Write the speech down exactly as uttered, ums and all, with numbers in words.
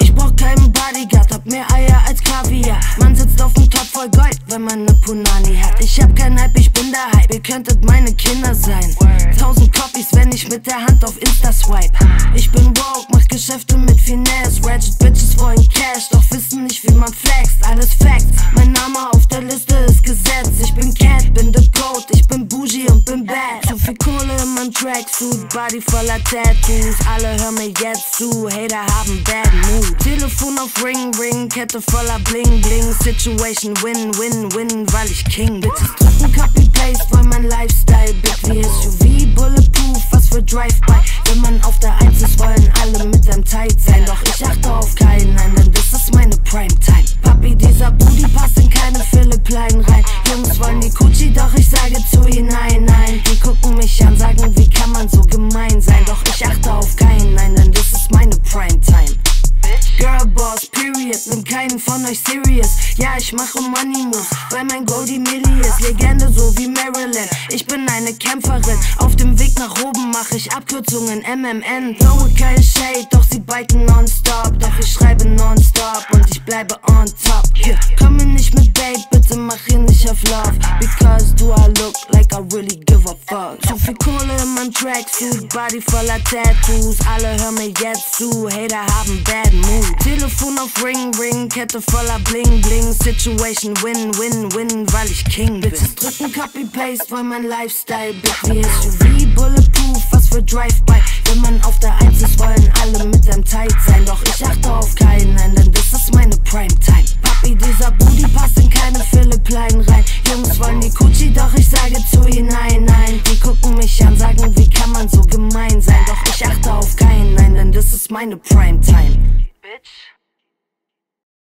Ich brauch keinen Bodyguard, hab mehr Eier als Kaviar. Man sitzt auf dem Topf voll Gold, wenn man ne Punani hat. Ich hab kein Hype, ich bin der Hype, ihr könntet meine Kinder sein. Tausend Copies, wenn ich mit der Hand auf Insta swipe. Ich bin woke, mach Geschäfte mit Finesse. Ratchet Bitches wollen Cash, doch wissen nicht, wie man flext. Alles Facts, mein Name auf der Liste ist Gesetz. Ich bin Cat, bin the Code, ich bin bougie und bin bad. Zu viel Kohle in meinem Tracksuit, Body voller Tattoos. Alle hören mir jetzt zu, Hater haben Bad Mood. Telefon auf Ring, Ring, Kette voller Bling, Bling. Situation win, win, win, weil ich King bin. Drücken Copy-Paste, weil mein Lifestyle big wie S U V, Bulletproof, was für Drive-By. Wenn man auf der Eins ist, wollen alle mit einem Tight sein. Doch ich achte auf keinen, nein, denn das ist meine Primetime. Papi, dieser Booty passt in keine Philipp-Leinen rein. Jungs wollen die Kutschi, doch ich sage zu ihnen nein, nein. Die gucken mich an, sagen, wie kann man so gemein sein. Doch ich achte auf keinen, nein, denn das ist meine Primetime. Girl Boss, period, nimm keinen von euch serious. Ja, ich mache Money Moves, weil mein Goldie Millie ist. Legende so wie Marilyn, ich bin eine Kämpferin. Auf dem Weg nach oben mache ich Abkürzungen, M M N. Blaue kein Shade, doch sie biken nonstop. Doch ich schreibe nonstop und ich bleibe on top. Yeah. Komm mir nicht mit Babe, bitte mach ihn nicht auf Love. Because do I look like I really give a fuck. Zu viel Kohle in meinem Tracksuit, Body voller Tattoos. Alle hören mir jetzt zu, Hater haben Bad Mood. Telefon auf Ring, Ring, Kette voller Bling, Bling. Situation win, win, win, weil ich King bin. Bitches drücken Copy-Paste, weil mein Lifestyle big wie S U V, Bulletproof, was für Drive-By. Wenn man auf der Eins ist, wollen alle mit einem Tight sein. Doch ich achte auf keinen, nein, denn das ist meine Primetime. Papi, dieser Booty passt in keine Philipp-Leinen rein. Jungs wollen die Kutschi, doch ich sage zu ihnen nein, nein. Die gucken mich an, sagen, wie kann man so gemein sein. Doch ich achte auf keinen, nein, denn das ist meine Primetime. Bitch.